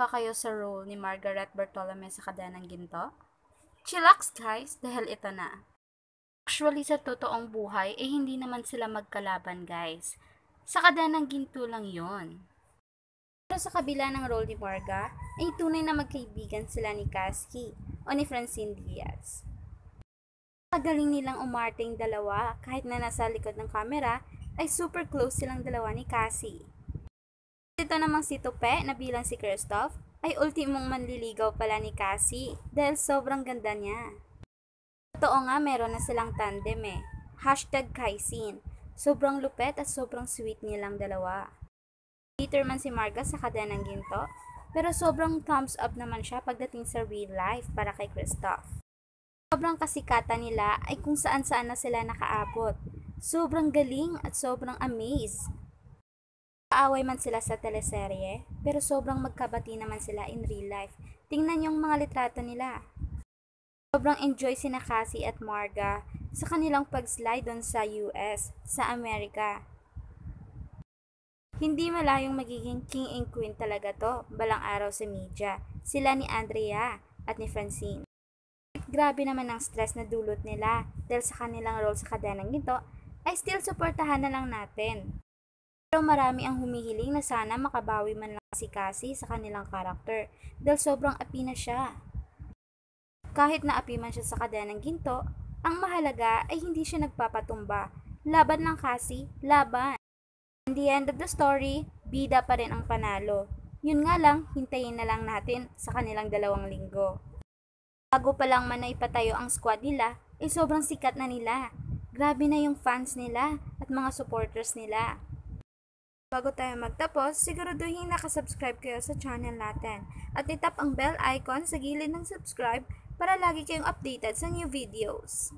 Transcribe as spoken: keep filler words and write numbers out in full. ba kayo sa role ni Margaret Bartolome sa Kadenang Ginto? Chillax guys, dahil ito na. Actually sa totoong buhay, eh hindi naman sila magkalaban guys. Sa Kadenang Ginto lang yon. Pero sa kabila ng role ni Marga, ay tunay na magkaibigan sila ni Kaski o ni Francine Diaz. Magaling nilang umarting dalawa kahit na nasa likod ng kamera ay super close silang dalawa ni Cassie. Dito namang si Tope na bilang si Christoph ay ultimong manliligaw pala ni Cassie dahil sobrang ganda niya. Totoo nga meron na silang tandem eh. Hashtag Kycine. Sobrang lupet at sobrang sweet nilang dalawa. Bitter man si Marga sa Kadenang Ginto pero sobrang thumbs up naman siya pagdating sa real life para kay Christoph. Sobrang kasikatan nila ay kung saan-saan na sila nakaabot. Sobrang galing at sobrang amaze. Kaaway man sila sa teleserye, pero sobrang magkabati naman sila in real life. Tingnan yung mga litrato nila. Sobrang enjoy sina Cassie at Marga sa kanilang pag-slide doon sa U S, sa Amerika. Hindi malayong magiging king and queen talaga to balang araw sa media. Sila ni Andrea at ni Francine. Grabe naman ang stress na dulot nila dahil sa kanilang role sa Kadenang Ginto ay still suportahan na lang natin. Pero marami ang humihiling na sana makabawi man lang si Cassie sa kanilang karakter dahil sobrang api na siya. Kahit na api man siya sa Kadenang Ginto, ang mahalaga ay hindi siya nagpapatumba. Laban lang Cassie, laban. In the end of the story, bida pa rin ang panalo. Yun nga lang, hintayin na lang natin sa kanilang dalawang linggo. Bago pa lang man na ipatayo ang squad nila, eh sobrang sikat na nila. Grabe na yung fans nila at mga supporters nila. Bago tayo magtapos, siguraduhin nakasubscribe kayo sa channel natin. At itap ang bell icon sa gilid ng subscribe para lagi kayong updated sa new videos.